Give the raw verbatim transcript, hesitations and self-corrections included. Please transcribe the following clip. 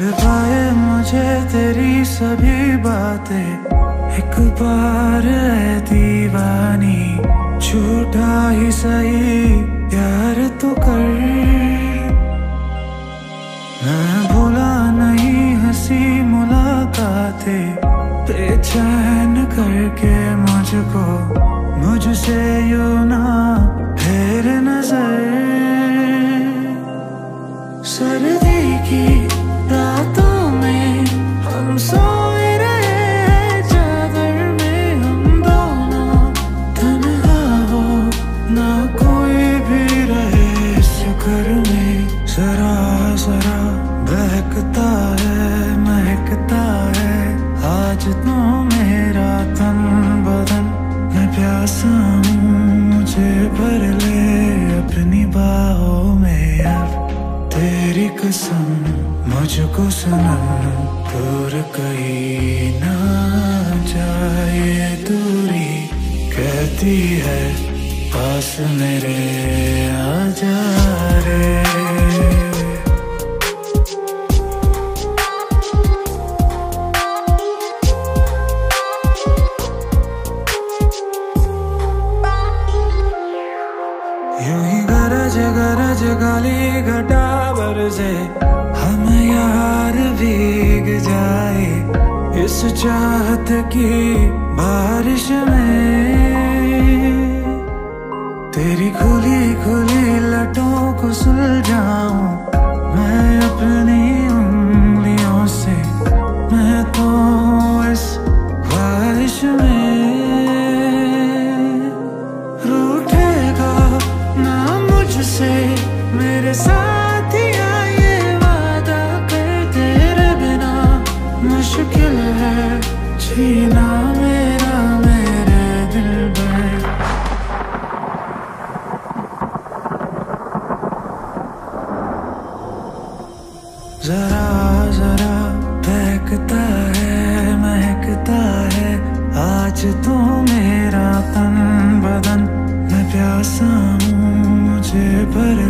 पढ़ पाए मुझे तेरी सभी बातें। एक बार है दीवानी, झूठा ही सही प्यार तो कर। मैं भूला नहीं हंसी मुलाकातें, बेचैन करके मुझको मुझसे यूं ना फेर नजर। सर्दी की रातों में हम सोए रहे हैं चादर में हम दोनों, तन्हा हो ना कोई भी रहे इस घर में। जरा जरा बहकता है महकता है आज तो मेरा तन बदन। मैं प्यासा हूँ मुझे भर ले अपनी बाहों में अब। तेरी कसम मुझको सनम दूर कहीं ना जाए दूरी, कहती है पास मेरे आ जा रे। गरज गाली घटा बरसे हम यार भीग जाए इस चाहत की बारिश में। तेरी खुली खुली लटों को सुलझाऊं मैं अपनी उंगलियों से। मैं तो इस ख्वाहिश में से मेरे साथ ये वादा कर, तेरे बिना मुश्किल है जीना मेरा मेरे दिल में। जरा जरा बहकता है महकता है आज तो मेरा तन बदन। मैं प्यासा हूँ मुझे भर